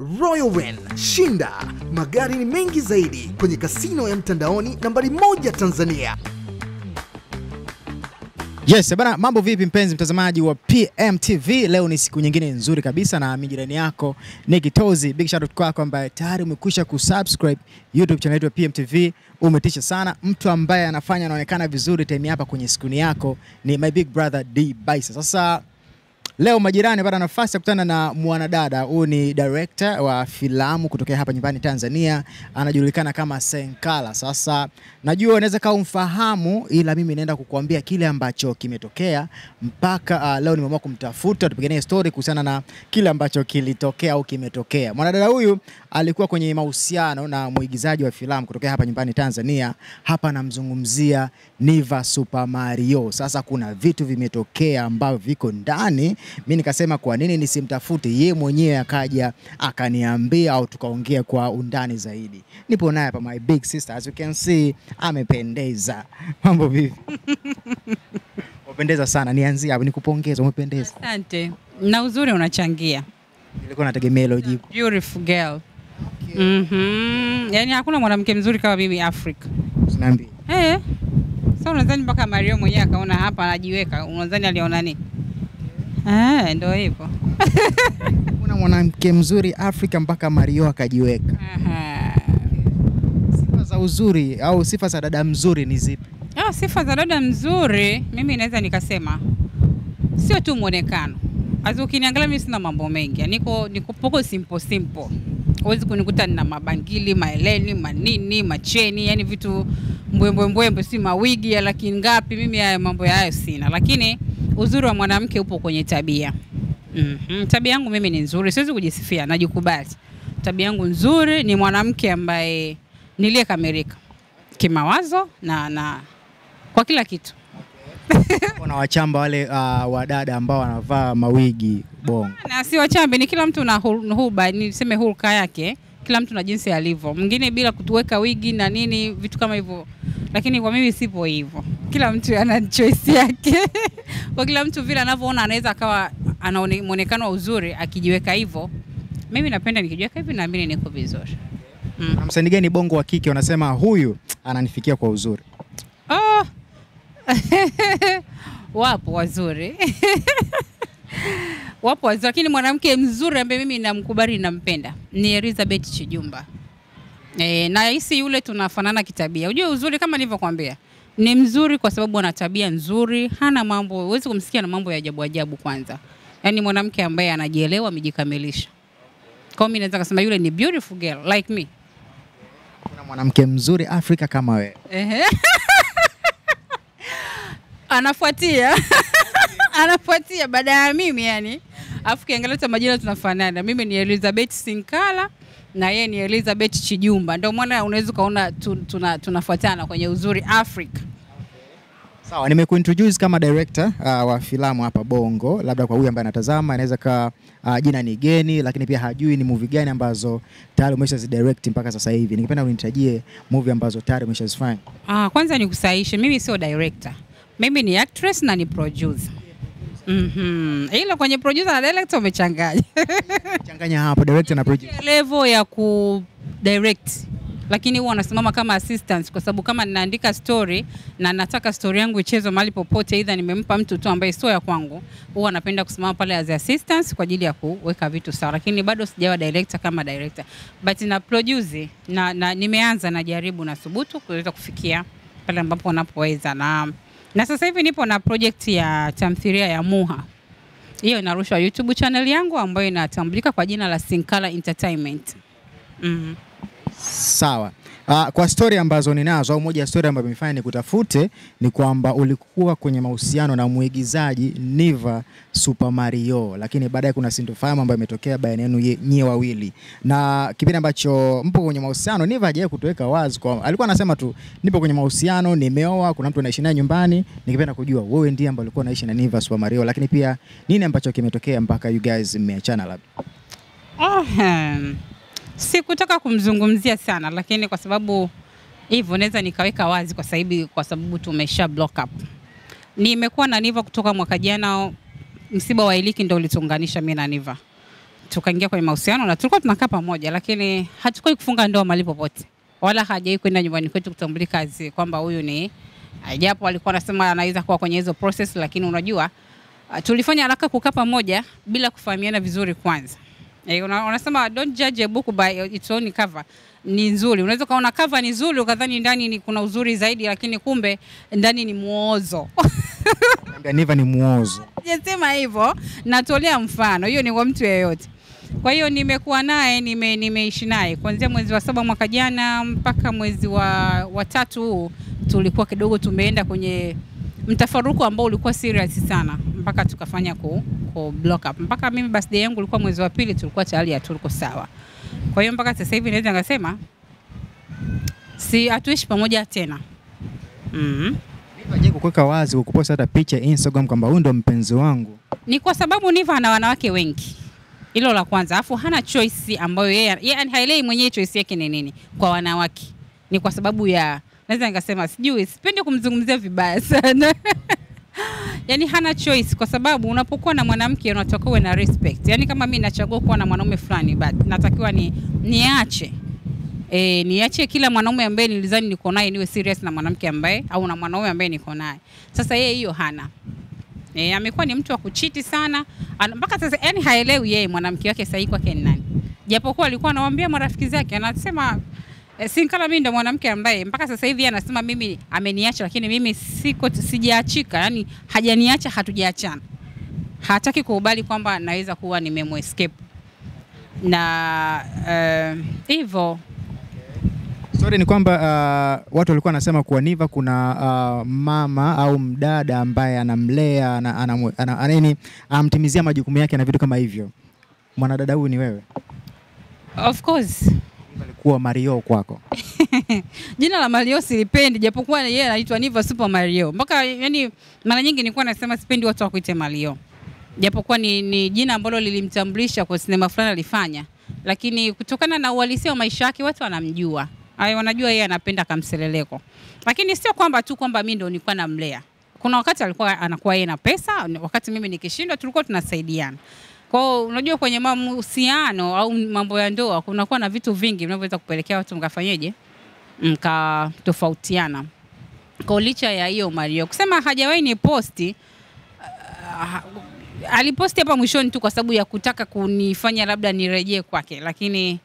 Royal Win, shinda magari ni mengi zaidi kwenye kasino ya mtandaoni nambari moja Tanzania. Yes, bana, mambo vipi mpenzi mtazamaji wa PMTV? Leo ni siku nyingine nzuri kabisa na mijirani yako Nicktozy. Big shout out kwako ambaye tayari umekwisha kusubscribe YouTube channel yetu ya PMTV. Umetisha sana. Mtu ambaye anafanya anaonekana vizuri time hapa kwenye screen yako ni my big brother D Bison. Sasa leo majirani bada nafasi ya kutana na mwanadada. Huyu ni director wa filamu kutoka hapa nyumbani Tanzania. Anajulikana kama Singkala. Sasa najua unaweza kama umfahamu, ila mimi naenda kukuambia kile ambacho kimetokea mpaka leo nimeamua kumtafuta tupiganie story kuhusiana na kile ambacho kilitokea au kimetokea. Mwanadada huyu alikuwa kwenye mahusiano na muigizaji wa filamu kutoka hapa nyumbani Tanzania. Hapa namzungumzia Niva Super Mario. Sasa kuna vitu vimetokea ambavyo viko ndani. Mimi nikasema kwa nini nisimtafute yeye mwenyewe, akaja akaniambia au tukaongea kwa undani zaidi. Nipo naye hapa my big sister, as you can see amependeza. Mambo vipi? Umependeza sana. Nianzie hapo nikupongeze, umependeza. Asante. Na uzuri unachangia. Nilikuwa nategemea hilo jibu. Beautiful girl. Okay. Yaani hakuna mwanamke mzuri kama mimi Afrika. Usiniambie. Sasa unadhani mpaka Mario mwenyewe akaona hapa anajiweka. Unadhani aliona nini? Ndio hivyo. Kuna mwanamke mzuri Afrika mpaka Mario akajiweka. Sifa za uzuri au sifa za dada mzuri ni zipi? Sifa za dada mzuri mimi naweza nikasema sio tu muonekano. Azu ukiniangalia mimi sina mambo mengi. Niko poko simple. Huwezi kunikuta nina mabangili, maeleni, manini, macheni, yani vitu mbwembwembwe, si mawigi ya laki ngapi. Mimi haya mambo hayo sina. Lakini uzuri wa mwanamke upo kwenye tabia. Tabia yangu mimi ni nzuri, siwezi kujisifia, najikubali. Tabia yangu nzuri, ni mwanamke ambaye niliyekamilika kimawazo na kwa kila kitu. Kuna wachamba wale wadada ambao wanavaa mawigi bongo. Na si wachambe, ni kila mtu na huba, niseme hulka yake, kila mtu na jinsi alivyo. Mwingine bila kutuweka wigi na nini, vitu kama hivyo. Lakini kwa mimi sipo hivyo. Kila mtu ana choice yake. Kwa kila mtu vile anavyoona anaweza akawa anaonekana uzuri akijiweka hivyo. Mimi napenda nikijiweka hivi na mimi niko vizuri. Msanii gani bongo wa kike unasema huyu ananifikia kwa uzuri? Wapo wazuri. Wapo wazuri, lakini mwanamke mzuri ambaye mimi namkubali na mpenda ni Elizabeth Chidiumba. Na hisi yule tunafanana kitabia. Unajua uzuri kama nilivyokuambia. Ni mzuri kwa sababu ana tabia nzuri, hana mambo, huwezi kumsikia na mambo ya ajabu kwanza. Yaani mwanamke ambaye anajielewa, amejikamilisha. Kwa mimi naweza kusema yule ni beautiful girl like me. Kuna mwanamke mzuri Afrika kama wewe. Anafuatia. Anafuatia baada ya mimi yani. Afu kiangalia majina tunafanana. Mimi ni Elizabeth Singkala. Na yeye ni Elizabeth Chidiumba. Ndio maana unaweza kaona tunafuatana kwenye uzuri Africa. Sawa, nimekuintroduce kama director wa filamu hapa Bongo. Labda kwa huyu ambaye anatazama anaweza ka jina ni geni, lakini pia hajui ni movie gani ambazo tayari umeshazidirect mpaka sasa hivi. Ningependa unitajie movie ambazo tayari umeshazifanya. Kwanza nikusahihishe, mimi sio director. Mimi ni actress na ni producer. Ila kwenye producer na director umechanganya. Changanya hapo director na producer. Level ya ku direct. Lakini huwa nasimama kama assistant kwa sababu kama ninaandika story na nataka story yangu ichezwe mahali popote, either nimempa mtu tu ambaye sio ya kwangu, huwa napenda kusimama pale as assistant kwa ajili ya kuweka vitu sawa. Lakini bado sijawa director kama director. But na produce na nimeanza na jaribu na subutu kuweza kufikia pale ambapo unapoweza na sasa hivi nipo na project ya tamthilia ya Muha. Hiyo inarushwa YouTube channel yangu ambayo inatambulika kwa jina la Singkala Entertainment. Sawa. Kwa story ambazo ninazo au moja ya story ambayo imefanya nikutafute ni kwamba ulikuwa kwenye mahusiano na muigizaji Niva Super Mario, lakini baadaye kuna sintofahamu ambayo imetokea baina yenu nyewe wawili. Na kipindi ambacho mpo kwenye mahusiano Niva hajaye kutoweka wazi, kwa alikuwa anasema tu nipo kwenye mahusiano, nimeoa, kuna mtu anaishi naye nyumbani. Ningependa kujua wewe ndiye ambaye ulikuwa unaishi na Niva Super Mario, lakini pia nini ambacho kimetokea mpaka you guys mmeachana labda? Sikutaka kumzungumzia sana, lakini kwa sababu hivyo naweza nikaweka wazi kwa sababu tumesha block up. Nimekuwa na Niva kutoka mwaka jana, msiba wa Iliki ndio ulitunganisha mimi na Niva. tukaingia kwenye mahusiano na tulikuwa tunakaa pamoja, lakini hatukuwahi kufunga ndoa mahali popote. Wala hajawahi kwenda nyumbani kwetu kutambulika kazi kwamba huyu ni, japo alikuwa anasema anaweza kuwa kwenye hizo process, lakini unajua tulifanya haraka kukaa pamoja bila kufahamiana vizuri kwanza. Unasema don't judge a book by its own cover. Ni nzuri, unaweza kaona cover ni nzuri ukadhani ndani ni kuna uzuri zaidi, lakini kumbe ndani ni muozo. Niva ni muozo. Sema hivyo, natolea mfano, hiyo ni kwa mtu yeyote. Kwa hiyo nimekuwa naye, nimeishi naye kuanzia mwezi wa 7 mwaka jana mpaka mwezi wa 3, tulikuwa kidogo tumeenda kwenye mtafaruku ambao ulikuwa serious sana mpaka tukafanya ku block up. Mpaka mimi birthday yangu ilikuwa mwezi wa 2, tulikuwa tayari hatuko sawa. Kwa hiyo mpaka sasa hivi naweza ngasema si hatuishi pamoja tena. Niva je kuweka wazi kuposta hata picha Instagram kwamba huyu ndo mpenzi wangu? Ni kwa sababu Niva ana wanawake wengi. Hilo la kwanza, afu hana choice ambayo yeye haelewi mwenyewe choice yake ni nini kwa wanawake. Ni kwa sababu ya naweza ngasema sijui, sipendi kumzungumzia vibaya sana. Yani hana choice, kwa sababu unapokuwa na mwanamke unatakiwa uwe na respect. Yani kama mimi nachagua kuwa na mwanaume fulani, but natakiwa niache kila mwanaume ambaye nilizani niko naye niwe serious na mwanamke ambaye au na mwanaume ambaye niko naye. Sasa yeye hiyo hana. Amekuwa ni mtu wa kuchiti sana mpaka sasa, yani haelewi yeye mwanamke wake sahihi kwake ni nani. Japokuwa alikuwa anawaambia marafiki zake, anasema Singkala mimi ndo mwanamke ambaye mpaka sasa hivi anasema mimi ameniacha, lakini mimi sijaachika, yani hajaniacha, hatujaachana. Hataki kukubali kwamba naweza kuwa nimemescape. Na hivyo story ni kwamba watu walikuwa wanasema kwa Niva kuna mama au mdada ambaye anamlea na anamtimizia majukumu yake na vitu kama hivyo. Mwanadada huyu ni wewe? Of course. Kwa Mario kwako. Jina la Mario silipendi, japokuwa yeye anaitwa Niva Super Mario. Mpaka yani mara nyingi nilikuwa nasema sipendi watu wakuite Mario. Japokuwa ni jina ambalo lilimtambulisha kwa sinema fulani alifanya, lakini kutokana na uhalisia wa maisha yake watu wanamjua. Wanajua yeye anapenda kamseleleko. Lakini sio kwamba tu kwamba mimi ndo nilikuwa namlea. Kuna wakati alikuwa anakuwa yeye na pesa, wakati mimi nikishindwa tulikuwa tunasaidiana. Kwa unajua kwenye mahusiano au mambo ya ndoa kunakuwa na vitu vingi vinavyoweza kupelekea watu mkafanyeje mkatofautiana. Kwa licha ya hiyo Mario kusema hajawahi ni posti, aliposti hapa mwishoni tu kwa sababu ya kutaka kunifanya labda nirejee kwake, lakini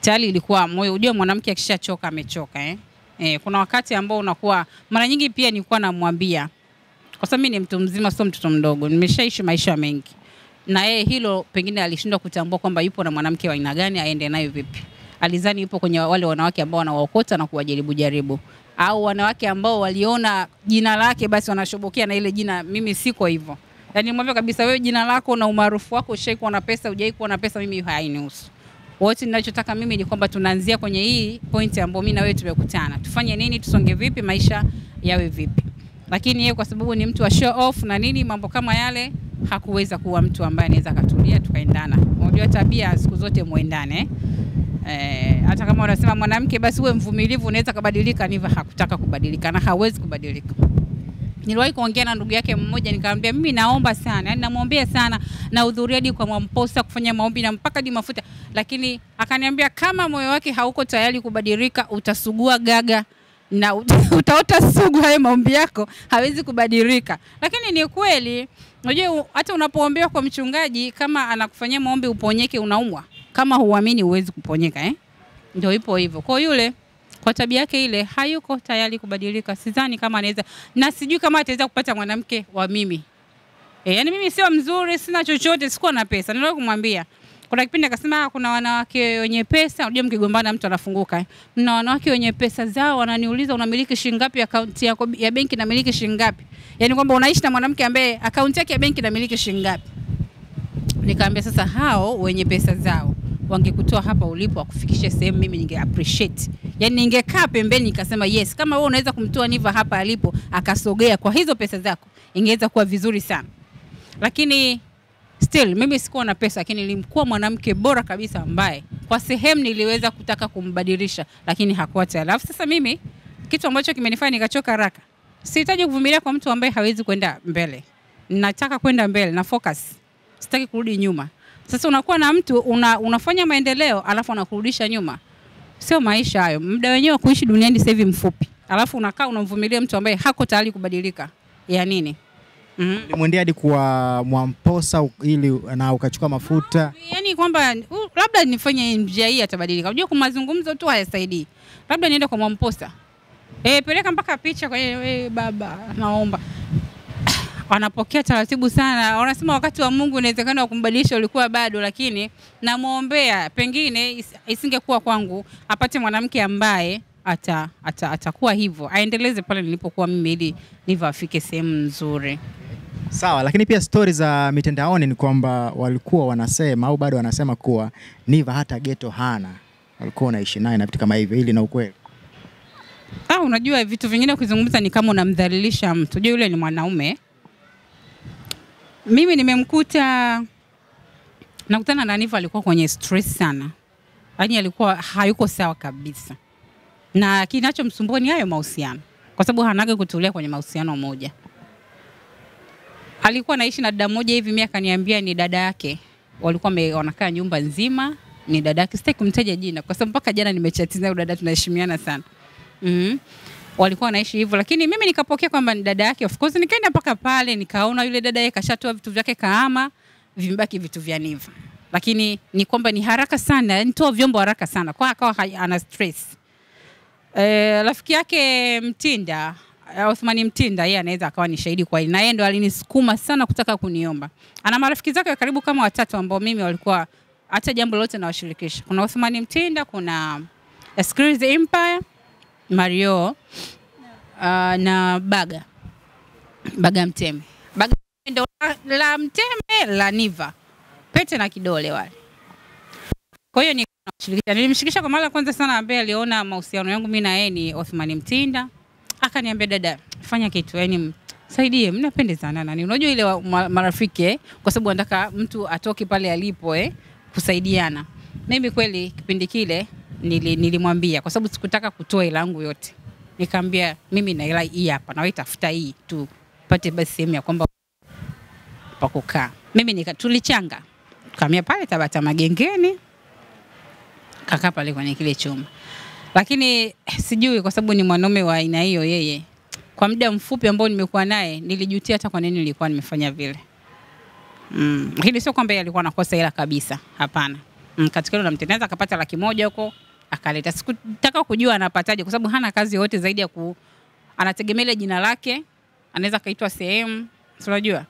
tayari ilikuwa moyo. Unajua mwanamke akishachoka amechoka kuna wakati ambao unakuwa mara nyingi pia nilikuwa namwambia, kwa sababu mimi ni mtu mzima sio mtoto mdogo, nimeshaishi maisha mengi. Na yeye hilo pengine alishindwa kutambua kwamba yupo na mwanamke wa aina gani, aende nayo vipi. Alizani yupo kwenye wale wanawake ambao wanawaokota na kuwajaribu au wanawake ambao waliona jina lake basi wanashobokea na ile jina. Mimi siko hivyo. Yaani mwambie kabisa, wewe jina lako na umaarufu wako, ushaikuwa na pesa hujaikuwa na pesa, mimi hainihusu. Wote ninachotaka mimi ni kwamba tunaanzia kwenye hii point ambayo mimi na wewe tumekutana. Tufanye nini, tusonge vipi, maisha yawe vipi. Lakini yeye kwa sababu ni mtu wa show off na nini mambo kama yale, hakuweza kuwa mtu ambaye anaweza katulia tukaendana. Unajua tabia siku zote muendane. Hata kama unasema mwanamke basi uwe mvumilivu, unaweza kubadilika, Niva hakutaka kubadilika na hawezi kubadilika. Niliwahi kuongea na ndugu yake mmoja nikamwambia mimi naomba sana, yani namuombea sana na hudhuria hadi kwa mwamposa kufanya maombi na mpaka di mafuta, lakini akaniambia kama moyo wake hauko tayari kubadilika utasugua gaga na utaota sugu hayo maombi yako, hawezi kubadilika. Lakini ni kweli, unajua hata unapoombea kwa mchungaji kama anakufanyia maombi uponyeke unaumwa, kama huamini huwezi kuponyeka Ndio ipo hivyo. Kwa yule kwa tabia yake ile hayuko tayari kubadilika. Sidhani kama anaweza, na sijui kama ataweza kupata mwanamke wa mimi. Yani mimi sio mzuri, sina chochote, sikuwa na pesa. Nilikuwa kumwambia kuna kipindi akasema kuna wanawake wenye pesa, unajua mkigombana mtu anafunguka. Na wanawake wenye pesa zao wananiuliza unamiliki shilingi ngapi akaunti yako ya benki na miliki shilingi ngapi? Yaani kwamba unaishi na mwanamke ambaye akaunti yake ya benki na miliki shilingi ngapi? Nikamwambia sasa hao wenye pesa zao wangekutoa hapa ulipo akufikishe sehemu mimi ninge appreciate. Yaani ningekaa pembeni nikasema yes, kama wewe unaweza kumtoa Niva hapa alipo akasogea kwa hizo pesa zako, ingeweza kuwa vizuri sana. Lakini still mimi sikuwa na pesa, lakini nilimkuwa mwanamke bora kabisa ambaye kwa sehemu niliweza kutaka kumbadilisha, lakini hakuwa tayari. Alafu sasa mimi kitu ambacho kimenifanya nikachoka haraka, sihitaji kuvumilia kwa mtu ambaye hawezi kwenda mbele. Nataka kwenda mbele na focus. Sitaki kurudi nyuma. Sasa unakuwa na mtu unafanya maendeleo alafu anakurudisha nyuma. Sio maisha hayo. Muda wenyewe kuishi duniani sasa hivi mfupi. Alafu unakaa unamvumilia mtu ambaye hako tayari kubadilika. Ya nini? Mwendea hadi kuwa mwamposa ili na ukachukua mafuta. Yaani kwamba labda nifanye njia hii atabadilika. Unajua kumazungumzo tu hayasaidii. Labda niende kwa mwamposa. Peleka mpaka picha kwa yeye baba naomba. Wanapokea taratibu sana. Wanasema wakati wa Mungu inawezekana kumbadilisha ulikuwa bado, lakini na muombea pengine isingekuwa kwangu, apate mwanamke ambaye atakuwa hivyo. Aendeleze pale nilipokuwa mimi ili Niva afike sehemu nzuri. Sawa, lakini pia stories za mitandaoni ni kwamba walikuwa wanasema au bado wanasema kuwa Niva hata ghetto hana. Walikuwa naishi naye na vitu kama hivyo, ili na ukweli. Unajua vitu vingine kuzungumza ni kama unamdhalilisha mtu. Je, yule ni mwanaume? Mimi nimemkuta, nakutana na Niva alikuwa kwenye stress sana. Yaani alikuwa hayuko sawa kabisa. Na kinachomsumbua ni hayo mahusiano. Kwa sababu hanage kutulia kwenye mahusiano moja. Alikuwa anaishi na dada moja hivi, mimi akaniambia ni dada yake. Walikuwa wanakaa nyumba nzima, ni dada yake. Sitaki kumtaja jina kwa sababu mpaka jana nimechatizana na dada, tunaheshimiana sana. Walikuwa wanaishi hivyo, lakini mimi nikapokea kwamba ni dada yake. Of course nikaenda mpaka pale nikaona yule dada yake kashatoa vitu vyake, kaama vimebaki vitu vya Niva. Lakini ni kwamba ni haraka sana, nitoa vyombo haraka sana. Kwa akawa ana stress. Rafiki yake Mtinda, Uthmani Mtinda, yeye anaweza akawa ni shahidi kwa hili. Na yeye ndo alinisukuma sana kutaka kuniomba. Ana marafiki zake karibu kama watatu ambao mimi walikuwa hata jambo lolote na washirikisha. Kuna Uthmani Mtinda, kuna Scrooge Empire, Mario, na Baga Mtembe. Baga Mtembe la Mtembe la Niva. Pete na kidole wale. Kwa hiyo nilimshirikisha kwa mara kwanza sana, ambaye aliona mahusiano yangu mimi na yeye ni Uthmani Mtinda. Akaniambia dada, fanya kitu, yaani saidie, mnapendezana nani. Unajua ile marafiki kwa sababu anataka mtu atoke pale alipo kusaidiana. Mimi kweli kipindi kile nilimwambia kwa sababu sikutaka kutoa hela yangu yote. Nikamwambia mimi na hela hii hapa, na wewe tafuta hii tu pate basi sehemu ya kwamba pa kukaa. Mimi nikatulichanga. Kamia pale Tabata Magengeni. Kaka pale kwenye kile chuma. Lakini sijui kwa sababu ni mwanaume wa aina hiyo yeye. Kwa muda mfupi ambao nimekuwa naye nilijutia hata kwa nini nilikuwa nimefanya vile. Lakini sio kwamba yeye alikuwa anakosa hela kabisa. Hapana. Katika hilo namtengeneza akapata 100,000 huko akaleta. Sikutaka kujua anapataje kwa sababu hana kazi yote zaidi ya anategemea jina lake. Anaweza kaitwa sehemu, unajua?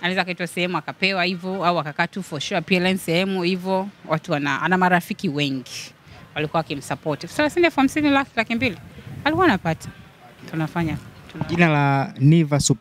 Anaweza kaitwa sehemu akapewa hivyo, au akakaa tu for sure appearance sehemu hivyo. Watu ana marafiki wengi walikuwa wakimsupport. 350 laki 200 alikuwa anapata. Tunafanya jina la Niva Super